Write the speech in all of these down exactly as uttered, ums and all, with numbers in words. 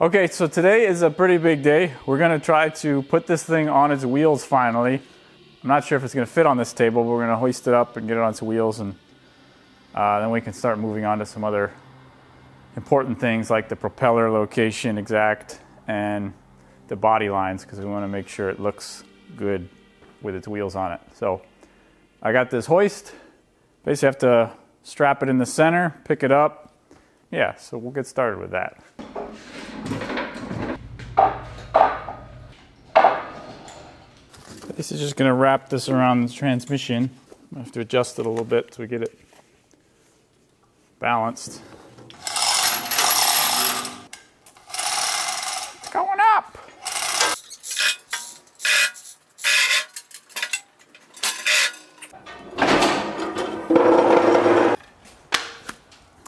Okay, so today is a pretty big day. We're gonna try to put this thing on its wheels finally. I'm not sure if it's gonna fit on this table, but we're gonna hoist it up and get it on its wheels, and uh, then we can start moving on to some other important things like the propeller location exact and the body lines, because we wanna make sure it looks good with its wheels on it. So I got this hoist. Basically have to strap it in the center, pick it up. Yeah, so we'll get started with that. This is just going to wrap this around the transmission. I have to adjust it a little bit so we get it balanced. It's going up!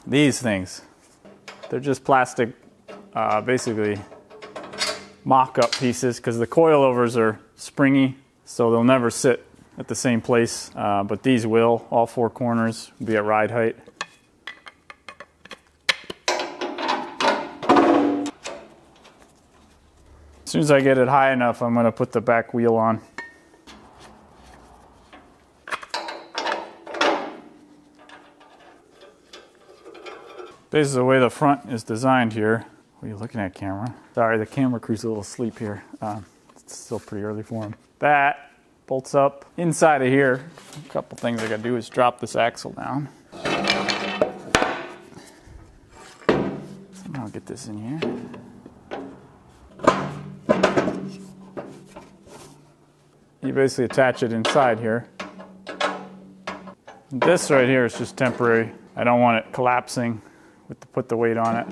These things, they're just plastic, uh, basically mock-up pieces, because the coilovers are springy. So they'll never sit at the same place, uh, but these will. All four corners will be at ride height. As soon as I get it high enough, I'm going to put the back wheel on. This is the way the front is designed here. What are you looking at, camera? Sorry, the camera crew's a little asleep here. Uh, it's still pretty early for him. That bolts up inside of here. A couple things I gotta do is drop this axle down. Somehow get this in here. You basically attach it inside here. This right here is just temporary. I don't want it collapsing with the, put the weight on it.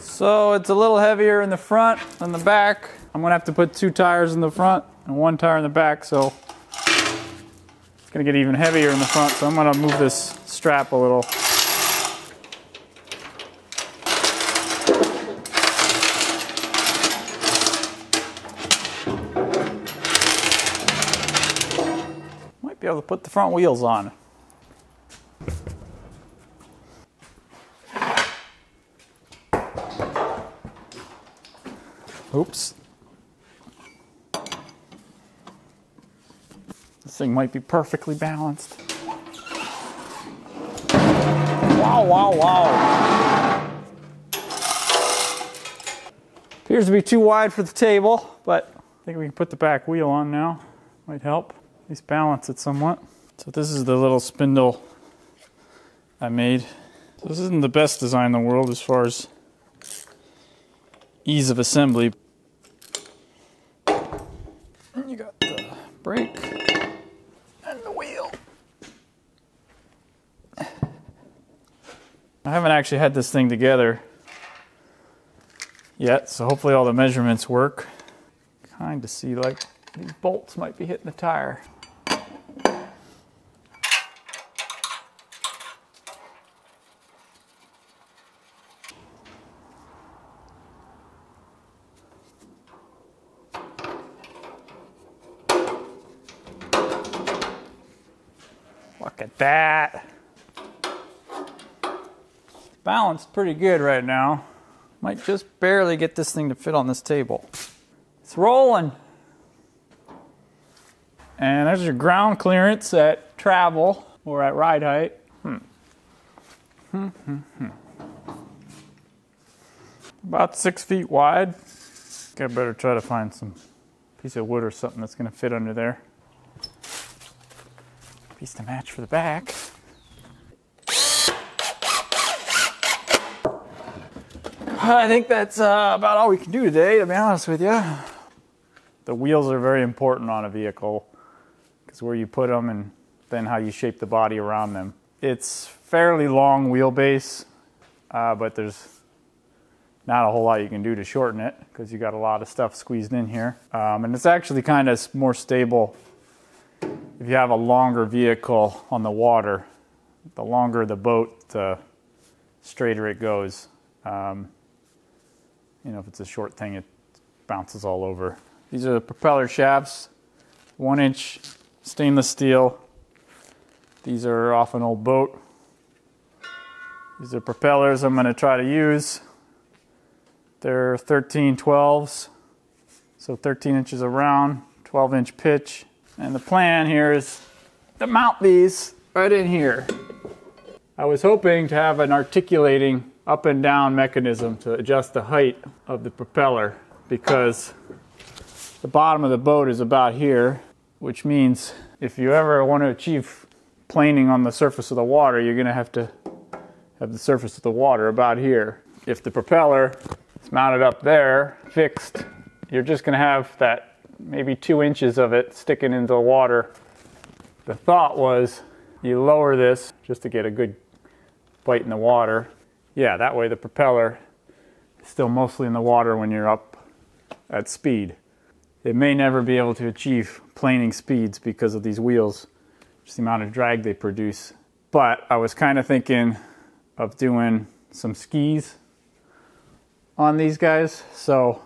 So it's a little heavier in the front than the back. I'm gonna have to put two tires in the front and one tire in the back, so it's gonna get even heavier in the front, so I'm gonna move this strap a little. Might be able to put the front wheels on. Oops. This thing might be perfectly balanced. Wow, wow, wow. Appears to be too wide for the table, but I think we can put the back wheel on now. Might help. At least balance it somewhat. So this is the little spindle I made. So this isn't the best design in the world as far as ease of assembly. And you got the brake and the wheel. I haven't actually had this thing together yet, so hopefully all the measurements work. Kind of see like these bolts might be hitting the tire. Look at that. Balanced pretty good right now. Might just barely get this thing to fit on this table. It's rolling. And there's your ground clearance at travel or at ride height. Hmm. Hmm, hmm, hmm. About six feet wide. I better try to find some piece of wood or something that's gonna fit under there. Piece to match for the back. I think that's uh, about all we can do today, to be honest with you. The wheels are very important on a vehicle, because where you put them and then how you shape the body around them. It's fairly long wheelbase, uh, but there's not a whole lot you can do to shorten it, because you got a lot of stuff squeezed in here. Um, and it's actually kind of more stable. If you have a longer vehicle on the water, the longer the boat, the uh, straighter it goes. Um, you know, if it's a short thing, it bounces all over. These are the propeller shafts, one inch stainless steel. These are off an old boat. These are propellers I'm going to try to use. They're thirteen twelves, so thirteen inches around, twelve inch pitch. And the plan here is to mount these right in here. I was hoping to have an articulating up and down mechanism to adjust the height of the propeller, because the bottom of the boat is about here, which means if you ever want to achieve planing on the surface of the water, you're going to have to have the surface of the water about here. If the propeller is mounted up there, fixed, you're just going to have that maybe two inches of it sticking into the water. The thought was you lower this just to get a good bite in the water. Yeah, that way the propeller is still mostly in the water when you're up at speed. It may never be able to achieve planing speeds because of these wheels, just the amount of drag they produce. But I was kind of thinking of doing some skis on these guys, so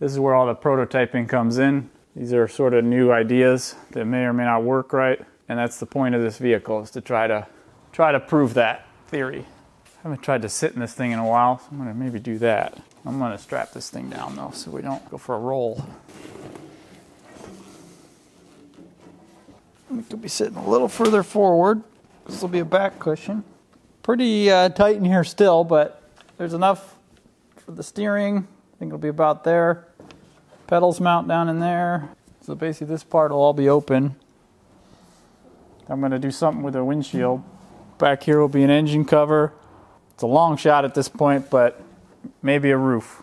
this is where all the prototyping comes in. These are sort of new ideas that may or may not work right, and that's the point of this vehicle, is to try to try to prove that theory. I haven't tried to sit in this thing in a while, so I'm gonna maybe do that. I'm gonna strap this thing down though so we don't go for a roll. We could be sitting a little further forward. This will be a back cushion. Pretty uh, tight in here still, but there's enough for the steering. I think it'll be about there. Pedals mount down in there. So basically this part will all be open. I'm gonna do something with the windshield. Back here will be an engine cover. It's a long shot at this point, but maybe a roof.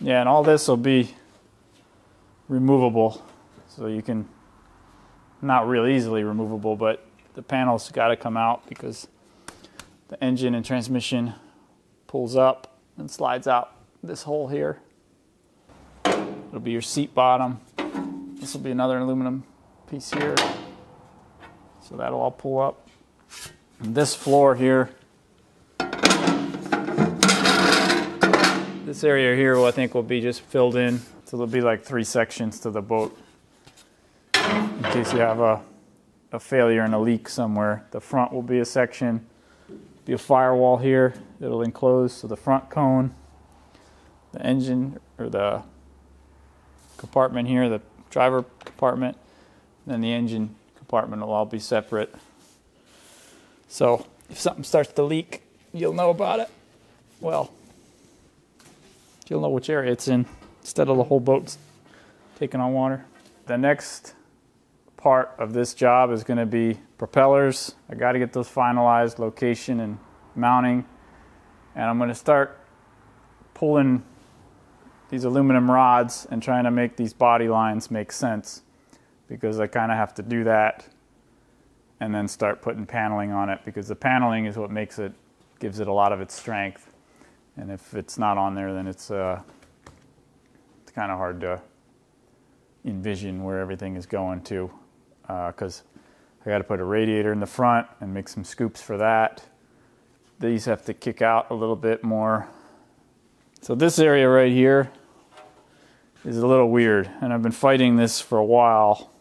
Yeah, and all this will be removable. So you can, not real easily removable, but the panel's gotta come out because the engine and transmission pulls up and slides out this hole here. It'll be your seat bottom. This will be another aluminum piece here. So that'll all pull up. And this floor here, this area here I think will be just filled in. So there'll be like three sections to the boat. In case you have a, a failure and a leak somewhere. The front will be a section. Be a firewall here. It'll enclose, so the front cone, the engine or the compartment here, the driver compartment, and then the engine compartment will all be separate. So if something starts to leak, you'll know about it. Well, you'll know which area it's in instead of the whole boat's taking on water. The next part of this job is going to be propellers. I got to get those finalized, location and mounting, and I'm going to start pulling these aluminum rods and trying to make these body lines make sense, because I kind of have to do that and then start putting paneling on it, because the paneling is what makes it, gives it a lot of its strength, and if it's not on there then it's uh, it's kind of hard to envision where everything is going to. Because uh, I got to put a radiator in the front and make some scoops for that. These have to kick out a little bit more. So this area right here is a little weird, and I've been fighting this for a while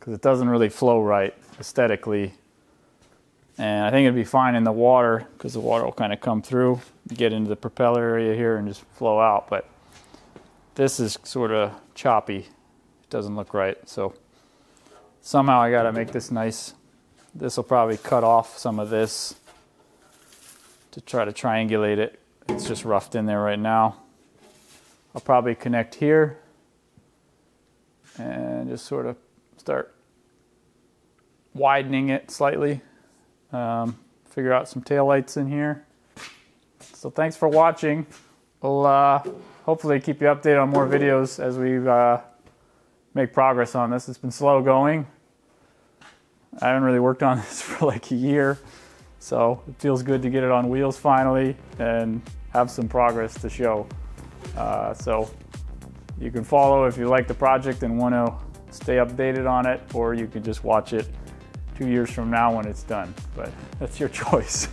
because it doesn't really flow right aesthetically. And I think it'd be fine in the water because the water will kind of come through, get into the propeller area here and just flow out. But this is sort of choppy. It doesn't look right. So somehow I gotta make this nice. This will probably cut off some of this to try to triangulate it. It's just roughed in there right now. I'll probably connect here and just sort of start widening it slightly. Um, figure out some taillights in here. So thanks for watching. We'll uh, hopefully keep you updated on more videos as we uh, make progress on this. It's been slow going. I haven't really worked on this for like a year, so it feels good to get it on wheels finally and have some progress to show. Uh, so you can follow if you like the project and want to stay updated on it, or you can just watch it two years from now when it's done, but that's your choice.